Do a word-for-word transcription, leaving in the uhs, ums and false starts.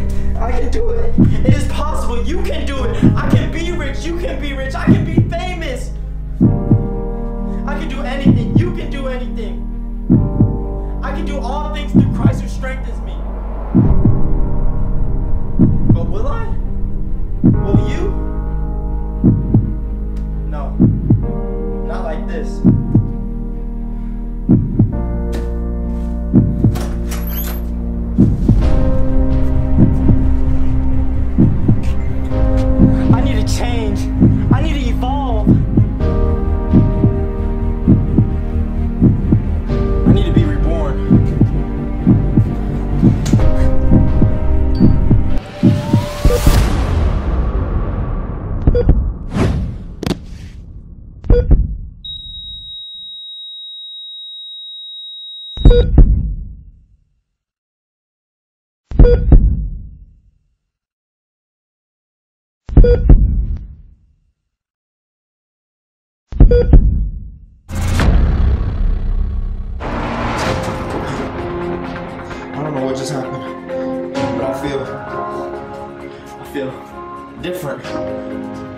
it. I can do it. It is possible. You can do it. I can be rich. You can be rich. I can be famous. I can do anything. You can do anything. I can do all things through Christ who strengthens me. But will I? Will you? No. Not like this. I need to change. I need to evolve. I need to be reborn. Different.